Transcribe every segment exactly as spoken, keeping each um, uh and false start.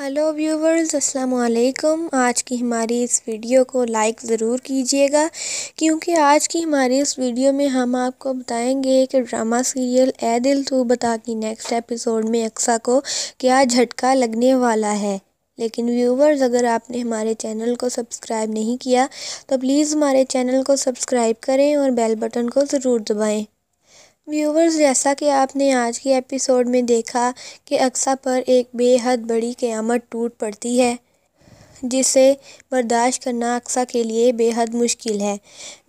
Hello viewers, अस्सलाम वालेकुम। आज की हमारी इस वीडियो को लाइक ज़रूर कीजिएगा, क्योंकि आज की हमारी इस वीडियो में हम आपको बताएंगे कि ड्रामा सीरियल ए दिल तो बता की नेक्स्ट एपिसोड में अक्सा को क्या झटका लगने वाला है। लेकिन व्यूवर्स, अगर आपने हमारे चैनल को सब्सक्राइब नहीं किया तो प्लीज़ हमारे चैनल को सब्सक्राइब करें और बेल बटन को ज़रूर दबाएँ। व्यूवर्स, जैसा कि आपने आज के एपिसोड में देखा कि अक्सा पर एक बेहद बड़ी क़यामत टूट पड़ती है, जिसे बर्दाश्त करना अक्सा के लिए बेहद मुश्किल है।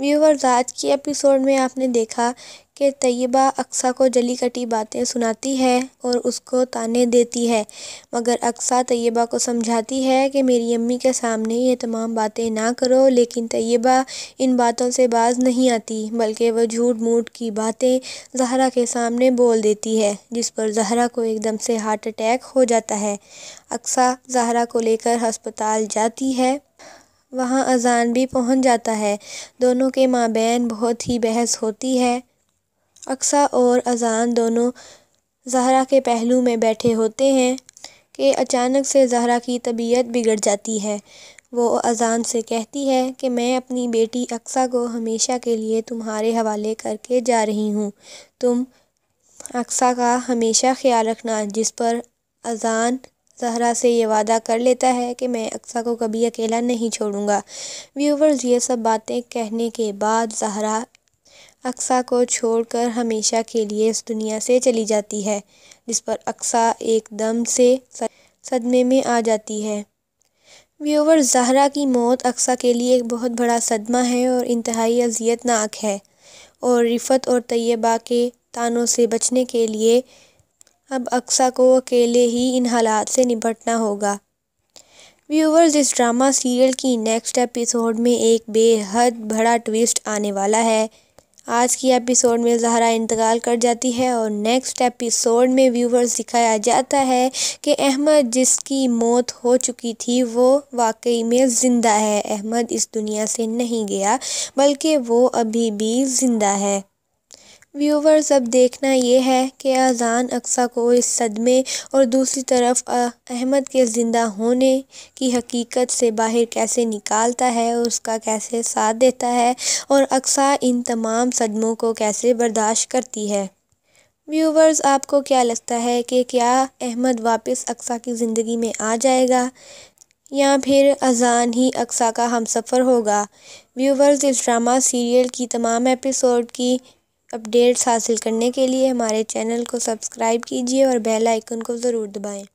व्यूवर्स, आज के एपिसोड में आपने देखा कि तायबा अक्सा को जली कटी बातें सुनाती है और उसको ताने देती है, मगर अक्सा तायबा को समझाती है कि मेरी अम्मी के सामने ये तमाम बातें ना करो। लेकिन तायबा इन बातों से बाज नहीं आती, बल्कि वह झूठ मूठ की बातें जहरा के सामने बोल देती है, जिस पर जहरा को एकदम से हार्ट अटैक हो जाता है। अक्सा जहरा को लेकर अस्पताल जाती है, वहाँ अजान भी पहुँच जाता है। दोनों के माबैन बहुत ही बहस होती है। अक्सा और अजान दोनों जहरा के पहलू में बैठे होते हैं कि अचानक से जहरा की तबीयत बिगड़ जाती है। वो अजान से कहती है कि मैं अपनी बेटी अक्सा को हमेशा के लिए तुम्हारे हवाले करके जा रही हूँ, तुम अक्सा का हमेशा ख्याल रखना। जिस पर अजान जहरा से ये वादा कर लेता है कि मैं अक्सा को कभी अकेला नहीं छोड़ूंगा। व्यूवर्स, ये सब बातें कहने के बाद जहरा अक्सा को छोड़कर हमेशा के लिए इस दुनिया से चली जाती है, जिस पर अक्सा एकदम से सदमे में आ जाती है। व्यूवर्स, जहरा की मौत अक्सा के लिए एक बहुत बड़ा सदमा है और इंतहाई अजियतनाक है। और रिफत और तायबा के तानों से बचने के लिए अब अक्सा को अकेले ही इन हालात से निपटना होगा। व्यूवर्स, इस ड्रामा सीरियल की नेक्स्ट एपिसोड में एक बेहद बड़ा ट्विस्ट आने वाला है। आज की एपिसोड में जहरा इंतकाल कर जाती है और नेक्स्ट एपिसोड में व्यूवर्स दिखाया जाता है कि अहमद, जिसकी मौत हो चुकी थी, वो वाकई में ज़िंदा है। अहमद इस दुनिया से नहीं गया, बल्कि वो अभी भी ज़िंदा है। व्यूवर्स, अब देखना ये है कि अजान अक्सा को इस सदमे और दूसरी तरफ अहमद के ज़िंदा होने की हकीकत से बाहर कैसे निकालता है, उसका कैसे साथ देता है, और अक्सा इन तमाम सदमों को कैसे बर्दाश्त करती है। व्यूवर्स, आपको क्या लगता है कि क्या अहमद वापस अक्सा की ज़िंदगी में आ जाएगा या फिर अजान ही अक्सा का हमसफ़र होगा? व्यूवर्स, इस ड्रामा सीरियल की तमाम एपिसोड की अपडेट्स हासिल करने के लिए हमारे चैनल को सब्सक्राइब कीजिए और बेल आइकन को ज़रूर दबाएं।